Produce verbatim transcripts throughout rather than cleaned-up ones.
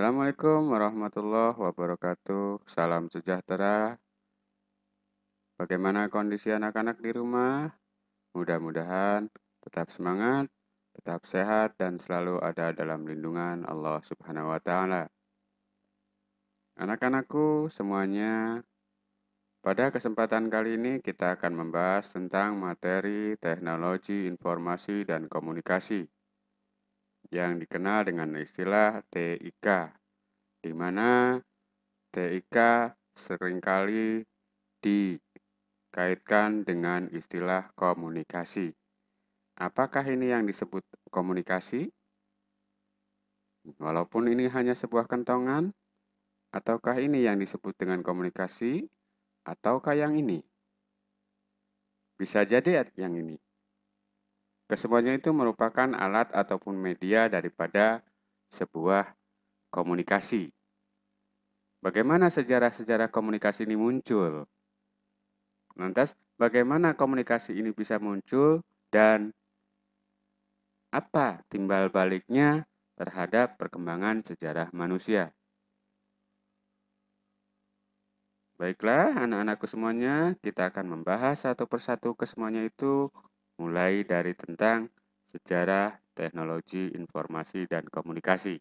Assalamualaikum warahmatullahi wabarakatuh. Salam sejahtera. Bagaimana kondisi anak-anak di rumah? Mudah-mudahan tetap semangat, tetap sehat, dan selalu ada dalam lindungan Allah Subhanahu wa Ta'ala. Anak-anakku semuanya, pada kesempatan kali ini kita akan membahas tentang materi teknologi informasi dan komunikasi yang dikenal dengan istilah T I K, di mana T I K seringkali dikaitkan dengan istilah komunikasi. Apakah ini yang disebut komunikasi? Walaupun ini hanya sebuah kentongan, ataukah ini yang disebut dengan komunikasi, ataukah yang ini? Bisa jadi yang ini. Kesemuanya itu merupakan alat ataupun media daripada sebuah komunikasi. Bagaimana sejarah-sejarah komunikasi ini muncul? Lantas, bagaimana komunikasi ini bisa muncul dan apa timbal baliknya terhadap perkembangan sejarah manusia? Baiklah, anak-anakku semuanya, kita akan membahas satu persatu kesemuanya itu, mulai dari tentang sejarah teknologi informasi dan komunikasi.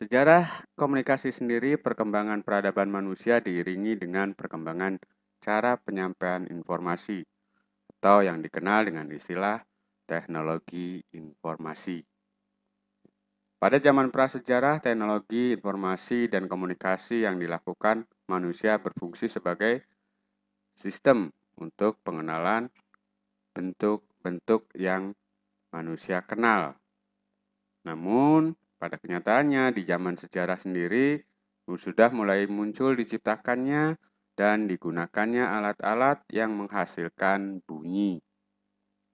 Sejarah komunikasi sendiri, perkembangan peradaban manusia diiringi dengan perkembangan cara penyampaian informasi atau yang dikenal dengan istilah teknologi informasi. Pada zaman prasejarah, teknologi informasi dan komunikasi yang dilakukan manusia berfungsi sebagai sistem untuk pengenalan bentuk-bentuk yang manusia kenal. Namun, pada kenyataannya di zaman sejarah sendiri sudah mulai muncul diciptakannya dan digunakannya alat-alat yang menghasilkan bunyi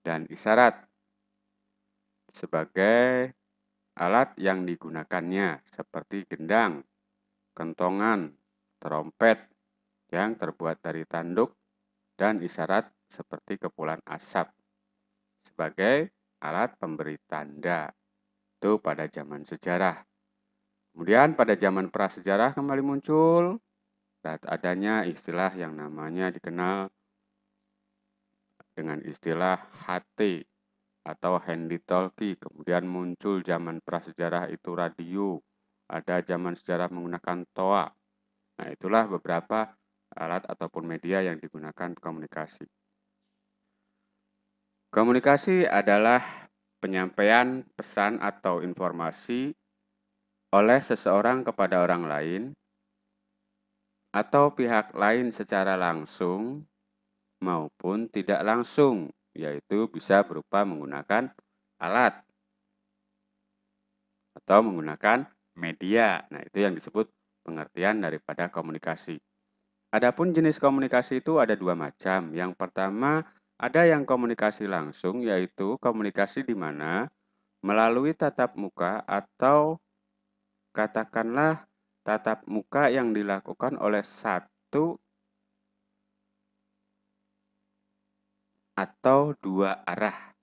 dan isyarat sebagai alat yang digunakannya, seperti gendang, kentongan, trompet yang terbuat dari tanduk dan isyarat seperti kepulan asap sebagai alat pemberi tanda, itu pada zaman sejarah. Kemudian pada zaman prasejarah kembali muncul saat adanya istilah yang namanya dikenal dengan istilah H T atau handy talkie. Kemudian muncul zaman prasejarah itu radio, ada zaman sejarah menggunakan toa. Nah, itulah beberapa alat ataupun media yang digunakan komunikasi. Komunikasi adalah penyampaian pesan atau informasi oleh seseorang kepada orang lain atau pihak lain secara langsung maupun tidak langsung, yaitu bisa berupa menggunakan alat atau menggunakan media. Nah, itu yang disebut pengertian daripada komunikasi. Adapun jenis komunikasi itu ada dua macam. Yang pertama, ada yang komunikasi langsung, yaitu komunikasi di mana melalui tatap muka atau katakanlah tatap muka yang dilakukan oleh satu atau dua arah.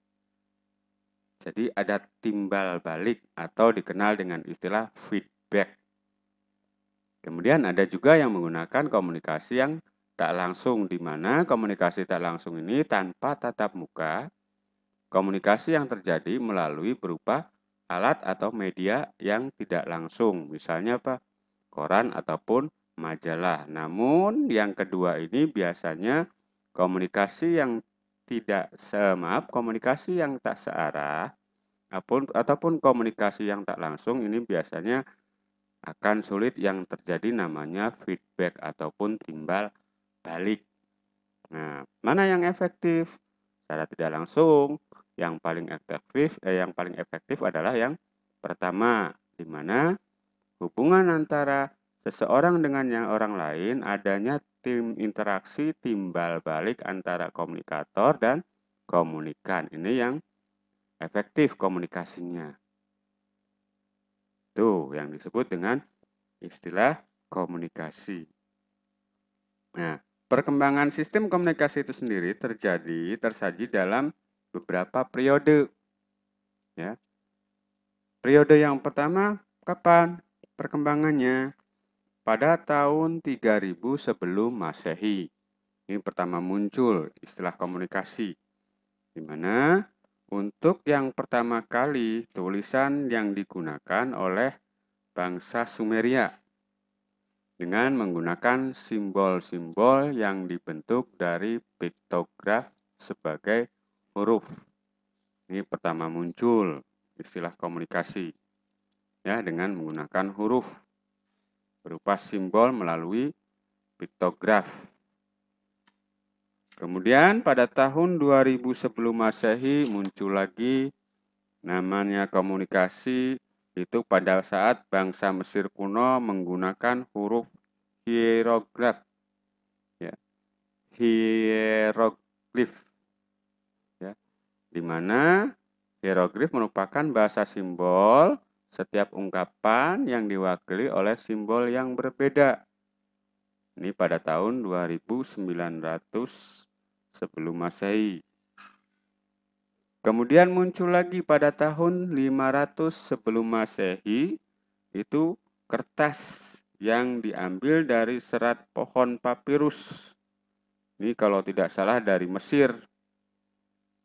Jadi ada timbal balik atau dikenal dengan istilah feedback. Kemudian ada juga yang menggunakan komunikasi yang tak langsung, di mana komunikasi tak langsung ini tanpa tatap muka, komunikasi yang terjadi melalui berupa alat atau media yang tidak langsung, misalnya apa? Koran ataupun majalah. Namun yang kedua ini biasanya komunikasi yang tidak semaaf, komunikasi yang tak searah, ataupun komunikasi yang tak langsung ini biasanya akan sulit yang terjadi namanya feedback ataupun timbal balik. Nah, mana yang efektif? Secara tidak langsung, yang paling efektif, eh, yang paling efektif adalah yang pertama, di mana hubungan antara seseorang dengan yang orang lain, adanya tim interaksi timbal balik antara komunikator dan komunikan. Ini yang efektif komunikasinya. Itu yang disebut dengan istilah komunikasi. Nah, perkembangan sistem komunikasi itu sendiri terjadi tersaji dalam beberapa periode. Ya. Periode yang pertama, kapan? Perkembangannya pada tahun tiga ribu sebelum Masehi. Ini pertama muncul istilah komunikasi. Di mana untuk yang pertama kali tulisan yang digunakan oleh bangsa Sumeria dengan menggunakan simbol-simbol yang dibentuk dari piktograf sebagai huruf. Ini pertama muncul istilah komunikasi ya dengan menggunakan huruf berupa simbol melalui piktograf. Kemudian pada tahun dua ribu sebelum Masehi muncul lagi namanya komunikasi, itu pada saat bangsa Mesir kuno menggunakan huruf hieroglif. Ya. Hieroglif. Ya. Di mana hieroglif merupakan bahasa simbol, setiap ungkapan yang diwakili oleh simbol yang berbeda. Ini pada tahun dua ribu sembilan ratus sebelum Masehi. Kemudian muncul lagi pada tahun lima ratus sebelum Masehi, itu kertas yang diambil dari serat pohon papirus. Ini kalau tidak salah dari Mesir.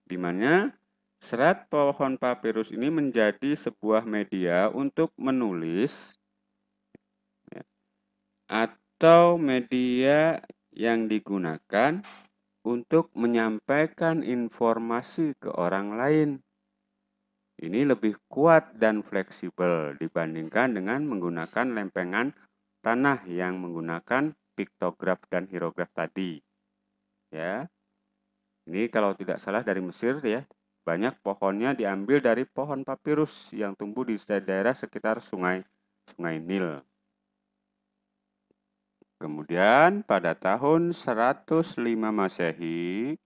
Di mana serat pohon papirus ini menjadi sebuah media untuk menulis atau atau media yang digunakan untuk menyampaikan informasi ke orang lain. Ini lebih kuat dan fleksibel dibandingkan dengan menggunakan lempengan tanah yang menggunakan piktograf dan hierograf tadi. Ya. Ini kalau tidak salah dari Mesir ya. Banyak pohonnya diambil dari pohon papirus yang tumbuh di daerah sekitar sungai Sungai Nil. Kemudian pada tahun seratus lima Masehi,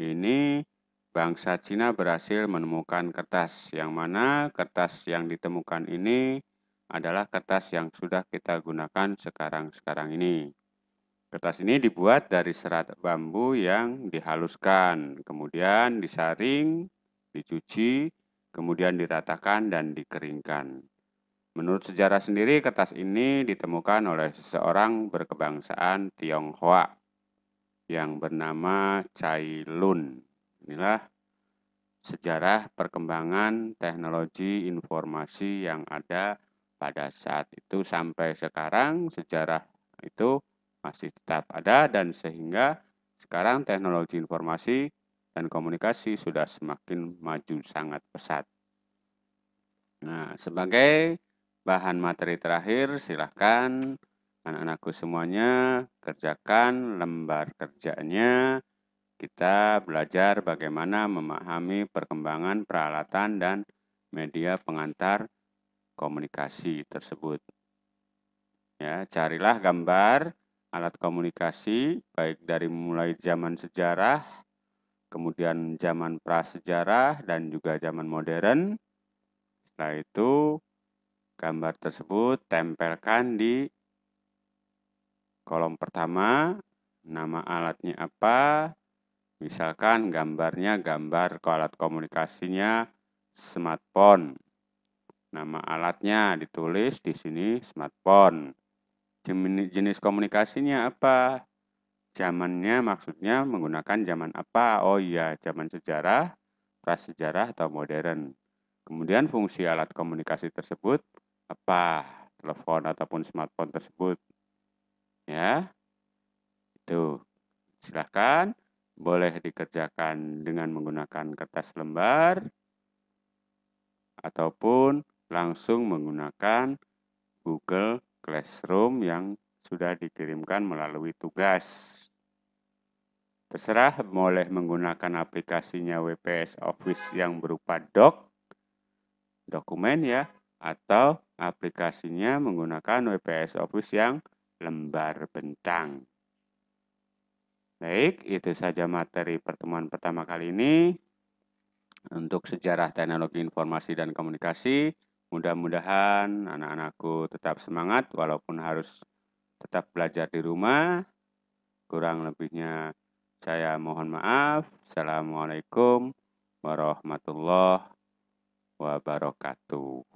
ini bangsa Cina berhasil menemukan kertas. Yang mana kertas yang ditemukan ini adalah kertas yang sudah kita gunakan sekarang-sekarang ini. Kertas ini dibuat dari serat bambu yang dihaluskan, kemudian disaring, dicuci, kemudian diratakan dan dikeringkan. Menurut sejarah sendiri, kertas ini ditemukan oleh seseorang berkebangsaan Tionghoa yang bernama Cai Lun. Inilah sejarah perkembangan teknologi informasi yang ada pada saat itu sampai sekarang. Sejarah itu masih tetap ada dan sehingga sekarang teknologi informasi dan komunikasi sudah semakin maju sangat pesat. Nah, sebagai bahan materi terakhir, silahkan anak-anakku semuanya kerjakan lembar kerjanya. Kita belajar bagaimana memahami perkembangan peralatan dan media pengantar komunikasi tersebut. Ya, carilah gambar alat komunikasi, baik dari mulai zaman sejarah, kemudian zaman prasejarah, dan juga zaman modern. Setelah itu, gambar tersebut tempelkan di kolom pertama, nama alatnya apa, misalkan gambarnya gambar alat komunikasinya smartphone. Nama alatnya ditulis di sini smartphone. Jenis komunikasinya apa? Zamannya maksudnya menggunakan zaman apa? Oh iya, zaman sejarah, prasejarah atau modern. Kemudian fungsi alat komunikasi tersebut apa, telepon ataupun smartphone tersebut, ya itu silahkan boleh dikerjakan dengan menggunakan kertas lembar ataupun langsung menggunakan Google Classroom yang sudah dikirimkan melalui tugas. Terserah boleh menggunakan aplikasinya W P S Office yang berupa doc dokumen ya, atau aplikasinya menggunakan W P S Office yang lembar bentang. Baik, itu saja materi pertemuan pertama kali ini untuk sejarah teknologi informasi dan komunikasi. Mudah-mudahan anak-anakku tetap semangat walaupun harus tetap belajar di rumah. Kurang lebihnya saya mohon maaf. Assalamualaikum warahmatullahi wabarakatuh.